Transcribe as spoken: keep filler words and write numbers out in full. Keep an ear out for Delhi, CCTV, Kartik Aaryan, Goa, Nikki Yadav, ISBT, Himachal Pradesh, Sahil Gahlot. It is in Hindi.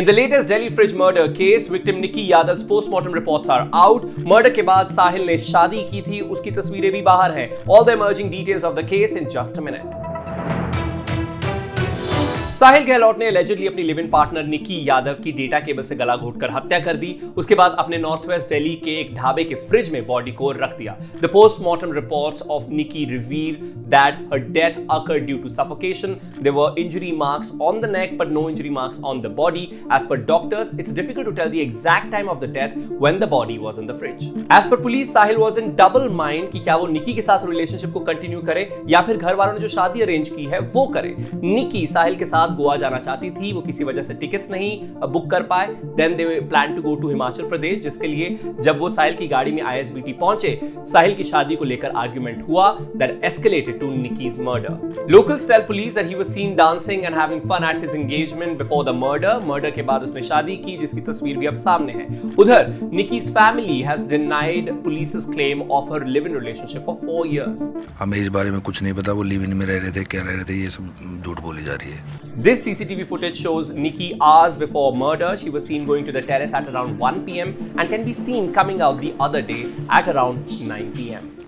In the latest Delhi fridge murder case, victim Nikki Yadav's postmortem reports are out. Murder के बाद साहिल ने शादी की थी, उसकी तस्वीरें भी बाहर हैं. All the emerging details of the case in just a minute. साहिल गहलोत ने allegedly अपनी live in partner Nikki Yadav की डेटा केबल से गला घोटकर हत्या कर दी. उसके बाद अपने नॉर्थ वेस्ट दिल्ली के एक ढाबे के फ्रिज में बॉडी को रख दिया. The postmortem reports of Nikki reveal that her death occurred due to suffocation. There were injury marks on the neck but no injury marks on the body. As per doctors, it's difficult to tell the exact time of the death when the body was in the fridge. As per police, Sahil was in double mind कि क्या वो निकी के साथ रिलेशनशिप को कंटिन्यू करे या फिर घर वालों ने जो शादी अरेंज की है वो करे. निकी साहिल के साथ गोवा जाना चाहती थी, वो किसी वजह से टिकट्स नहीं बुक कर पाए. Then they plan to go to Himachal Pradesh, जिसके लिए जब वो साहिल की गाड़ी में आई एस बी टी पहुंचे, साहिल की शादी को लेकर आर्ग्यूमेंट हुआ that escalated to Nikki's murder. Locals tell police that he was seen dancing and having fun at his engagement before the murder. Murder के बाद उसने शादी की, जिसकी तस्वीर भी अब सामने है. उधर Nikki's family has denied police's claim of her live in relationship for four years. हमें इस बारे में कुछ नहीं पता, वो लिव इन में रह रहे थे, क्या रह रहे थे, ये सब झूठ बोली जा रही है. This C C T V footage shows Nikki hours before murder. She was seen going to the terrace at around one p m and can be seen coming out the other day at around nine p m